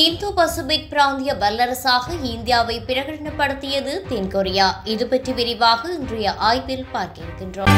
Indo-Pacific பிராந்திய வல்லரசாக இந்தியாவை பிரகடனப்படுத்தியது தென்கொரியா. இது பற்றி விரிவாக இன்றைய ஆய்வில் பார்க்க இருக்கின்றோம்.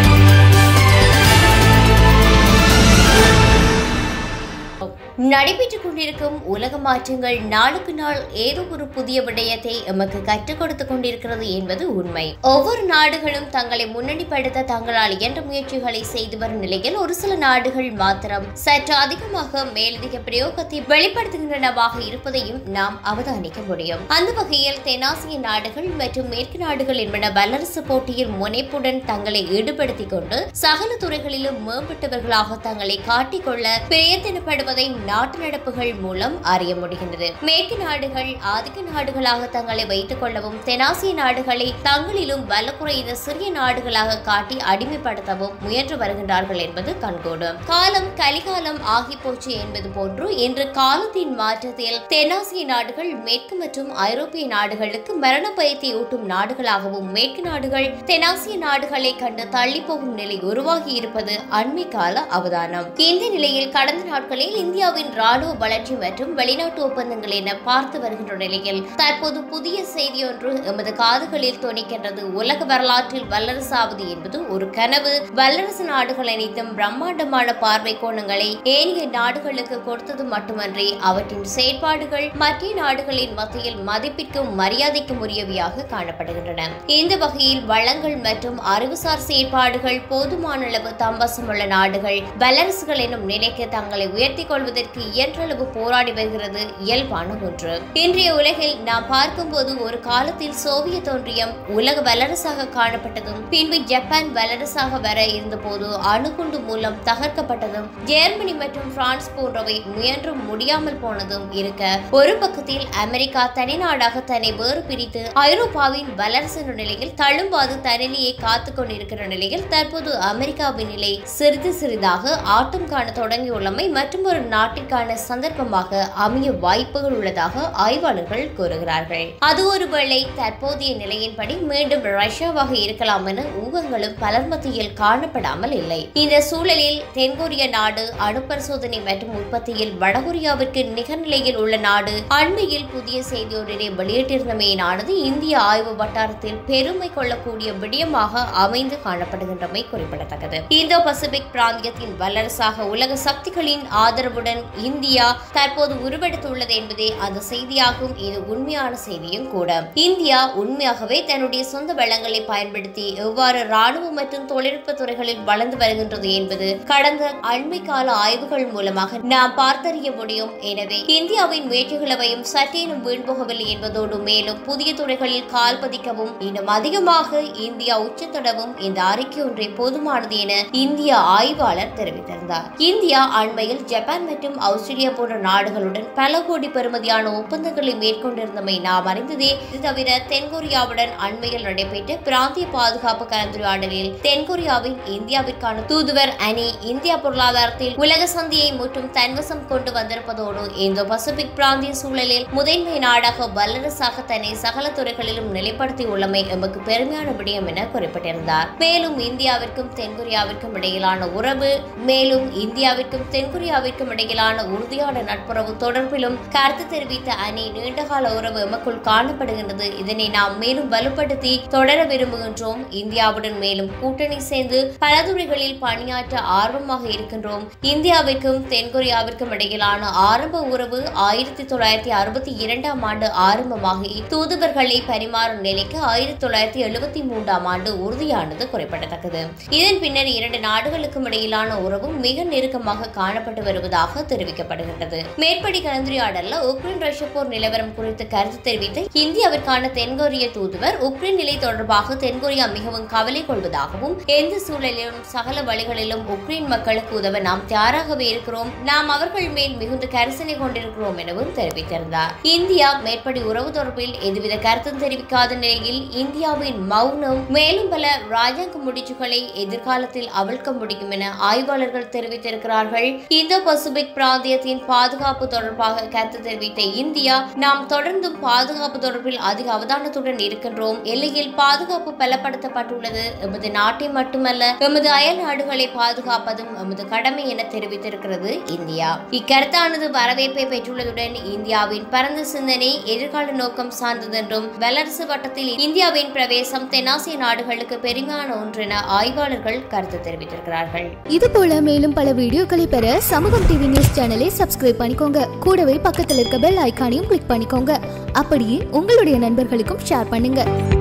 நடைபெற்றுக் கொண்டிருக்கும் உலக மாற்றங்கள் நாளுக்கு நாள் ஏதோ ஒரு புதிய விடயத்தை எமக்கு கற்றுக் கொடுத்துக் கொண்டிருக்கிறது என்பது உண்மை. ஒவ்வொரு நாடுகளும் தங்களை முன்னணிப்படுத்த தங்களால் இயன்ற முயற்சிகளை செய்து வரும் நிலையில் ஒரு சில நாடுகள் மாத்திரம் சற்று அதிகமாக மேலதிக பிரயோகத்தை வெளிப்படுத்துகின்றனவாக இருப்பதையும் நாம் அவதானிக்க முடியும். அந்த வகையில் தென்னாசிய நாடுகள் மற்றும் மேற்கு நாடுகள் என்பன வல்லரசு போட்டியில் முனைப்புடன் தங்களை ஈடுபடுத்திக் கொண்டு சகல துறைகளிலும் மேம்பட்டவர்களாக தங்களை காட்டிக்கொள்ள பிரயத்தனப்படுவதை நாட்டு நடப்புகள் மூலம் அறிய முடிகின்றது. மேற்கு நாடுகள் ஆதிக்க நாடுகளாக தங்களை வைத்துக் கொள்ளவும் தென்னாசிய நாடுகளை தங்களிலும் வல்ல குறைந்த சிறிய நாடுகளாக காட்டி அடிமைப்படுத்தவும் முயன்று வருகின்றார்கள் என்பது கண்கூடு. காலம் கலிகாலம் ஆகி போச்சு என்பது போன்று இன்று காலத்தின் மாற்றத்தில் தென்னாசிய நாடுகள் மேற்கு மற்றும் ஐரோப்பிய நாடுகளுக்கு மரண பயத்தை ஊட்டும் நாடுகளாகவும் மேற்கு நாடுகள் தென்னாசிய நாடுகளை கண்டு தள்ளி போகும் நிலை உருவாகி இருப்பது அண்மை கால அவதானம். இந்த நிலையில் கடந்த நாட்களில் இந்தியா ராணுவ வளர்ச்சி மற்றும் வெளிநாட்டு ஒப்பந்தங்கள் என பார்த்து வருகின்ற நிலையில் தற்போது புதிய செய்தி ஒன்று எமது காதுகளில் துணிக்கின்றது. உலக வரலாற்றில் வல்லரசாவது என்பது ஒரு கனவு. வல்லரசு நாடுகள் அனைத்தும் பிரம்மாண்டமான பார்வை கோணங்களை ஏனைய நாடுகளுக்கு கொடுத்தது மட்டுமன்றி அவற்றின் செயல்பாடுகள் மற்ற நாடுகளின் மத்தியில் மதிப்பிற்கும் மரியாதைக்கும் உரியவையாக காணப்படுகின்றன. இந்த வகையில் வளங்கள் மற்றும் அறிவுசார் செயல்பாடுகள் போதுமான அளவு தம்பசம் உள்ள நாடுகள் வல்லரசுகள் எனும் நிலைக்கு தங்களை உயர்த்தி கொள்வதற்கு இயன்றளவு போராடி வருகிறது இயல்பான ஒன்று. இன்றைய உலகில் நாம் பார்க்கும்போது ஒரு காலத்தில் சோவியத் ஒன்றியம் உலக வல்லரசாக காணப்பட்டதும் பின்பு ஜப்பான் வல்லரசாக வர இருந்தபோது அணுகுண்டு மூலம் தகர்க்கப்பட்டதும் ஜெர்மனி மற்றும் பிரான்ஸ் போன்றவை முயன்றும் முடியாமல் போனதும் இருக்க, ஒரு பக்கத்தில் அமெரிக்கா தனிநாடாக தன்னை வேறு பிரித்து ஐரோப்பாவின் வல்லரசு நிலையில் தழும்பாது தனிலையை காத்துக் கொண்டிருக்கிற நிலையில் தற்போது அமெரிக்காவின் நிலை சிறிது சிறிதாக ஆட்டம் காண தொடங்கியுள்ளமை மற்றும் ஒரு நாட்டு சந்தர்ப்பமாக அமைய வாய்ப்புகள் உள்ளதாக ஆய்வாளர்கள் கூறுகிறார்கள். அது ஒருவேளை தற்போதைய நிலையின்படி மீண்டும் ரஷ்யாவாக இருக்கலாம் என ஊகங்களும் பலர் மத்தியில் காணப்படாமல் இல்லை. இந்த சூழலில் தென்கொரிய நாடு அணுபரிசோதனை மற்றும் உற்பத்தியில் வடகொரியாவிற்கு நிகர்நிலையில் உள்ள நாடு அண்மையில் புதிய செய்தி ஒன்றினை வெளியிட்டிருந்தமையினானது இந்திய ஆய்வு வட்டாரத்தில் பெருமை கொள்ளக்கூடிய விடயமாக அமைந்து காணப்படுகின்றமை குறிப்பிடத்தக்கது. இந்தோ பசிபிக் பிராந்தியத்தின் வல்லரசாக உலக சக்திகளின் ஆதரவுடன் இந்தியா தற்போது உருவெடுத்துள்ளது என்பதே அந்த செய்தியாகும். இது உண்மையான செய்தியும் கூட. இந்தியா உண்மையாகவே தன்னுடைய சொந்த வளங்களை பயன்படுத்தி எவ்வாறு ராணுவ மற்றும் தொழில்நுட்ப துறைகளில் வளர்ந்து வருகின்றது என்பது கடந்த அண்மை கால ஆய்வுகள் மூலமாக நாம் பார்த்தறிய முடியும். எனவே இந்தியாவின் முயற்சிகளவையும் சற்றேனும் வீண்போகவில்லை என்பதோடு மேலும் புதிய துறைகளில் கால் பதிக்கவும் இன்னும் அதிகமாக இந்தியா உச்சத்தொடவும் இந்த அறிக்கை ஒன்றை போதுமானது என இந்திய ஆய்வாளர் தெரிவித்திருந்தார். இந்தியா அண்மையில் ஜப்பான் மற்றும் ஆஸ்திரேலியா போன்ற நாடுகளுடன் பல கோடி பெறுமதியான ஒப்பந்தங்களை மேற்கொண்டிருந்தமை நாம் அறிந்ததே. இது தவிர தென்கொரியாவுடன் அண்மையில் நடைபெற்ற பிராந்திய பாதுகாப்பு கலந்துரையாடலில் தென்கொரியாவின் இந்தியாவிற்கான தூதுவர் அணி இந்தியா பொருளாதாரத்தில் உலக சந்தையை மற்றும் தன்வசம் கொண்டு வந்திருப்பதோடு இந்தோ பசிபிக் பிராந்திய சூழலில் முதன்மை நாடாக வல்லரசாக தன்னை சகல துறைகளிலும் நிலைப்படுத்தி உள்ளமை எமக்கு பெருமையான விடயம் என குறிப்பிட்டிருந்தார். மேலும் இந்தியாவிற்கும் தென்கொரியாவிற்கும் இடையிலான உறவு மேலும் இந்தியாவிற்கும் தென்கொரியாவிற்கும் இடையிலான உறுதியான நட்புறவு தொடர்பிலும் கருத்து தெரிவித்த அணி நீண்டகால உறவு எமக்குள் காணப்படுகின்றது. இதனை நாம் மேலும் வலுப்படுத்தி தொடர விரும்புகின்றோம். இந்தியாவுடன் மேலும் கூட்டணி சேர்ந்து பல துறைகளில் பணியாற்ற ஆர்வமாக இருக்கின்றோம். இந்தியாவிற்கும் தென்கொரியாவிற்கும் இடையிலான ஆரம்ப உறவு 1962 ஆம் ஆண்டு ஆரம்பமாகி தூதுவர்களை பரிமாறும் நிலைக்கு 1973 ஆம் ஆண்டு உறுதியானது குறிப்பிடத்தக்கது. இதன் பின்னர் இரண்டு நாடுகளுக்கும் இடையிலான உறவும் மிக நெருக்கமாக காணப்பட்டு வருவதாக தெரிவிக்கப்படுகின்றது. மேற்படி கலந்துரையாடல உக்ரைன் ரஷ்ய போர் நிலவரம் குறித்து கருத்து தெரிவித்த இந்தியாவிற்கான தென்கொரிய தூதுவர் உக்ரைன் நிலை தொடர்பாக தென்கொரியா மிகவும் கவலை கொள்வதாகவும் எந்த சூழலிலும் சகல வழிகளிலும் உக்ரைன் மக்களுக்கு உதவ நாம் தயாராகவே இருக்கிறோம், நாம் அவர்கள் மேல் மிகுந்த கரிசனை கொண்டிருக்கிறோம் எனவும் தெரிவித்திருந்தார். இந்தியா மேற்படி உறவு தொடர்பில் எதுவித கருத்தும் தெரிவிக்காத நிலையில் இந்தியாவின் மௌனம் மேலும் பல ராஜாங்க முடிச்சுகளை எதிர்காலத்தில் அவிழ்க்க முடியும் என ஆய்வாளர்கள் தெரிவித்திருக்கிறார்கள். இந்தோ பசிபிக் பிராந்தியத்தின் பாதுகாப்பு தொடர்பாக கருத்து தெரிவித்த இந்தியா, நாம் தொடர்ந்தும் பாதுகாப்பு தொடர்பில் அதிக அவதானத்துடன் இருக்கின்றோம். எல்லையில் பாதுகாப்பு பலப்படுத்தப்பட்டுள்ளது. எமது நாட்டை மட்டுமல்ல, எமது அயல் நாடுகளை பாதுகாப்பதும் எமது கடமை என தெரிவித்திருக்கிறது இந்தியா. இக்கருத்தானது வரவேற்பை பெற்றுள்ளதுடன் இந்தியாவின் பரந்த சிந்தனை எதிர்கால நோக்கம் சார்ந்ததென்றும், வல்லரசு வட்டத்தில் இந்தியாவின் பிரவேசம் தென்னாசிய நாடுகளுக்கு பெருங்கான ஒன்றென ஆய்வாளர்கள் கருத்து தெரிவித்திருக்கிறார்கள். இதுபோல மேலும் பல வீடியோக்களை பெற சமூகம் டிவி நியூஸ் சேனலை சப்ஸ்கிரைப் பண்ணிக்கோங்க. கூடவே பக்கத்தில் இருக்க பெல் ஐக்கானையும் கிளிக் பண்ணிக்கோங்க. அப்படியே உங்களுடைய நண்பர்களுக்கும் ஷேர் பண்ணுங்க.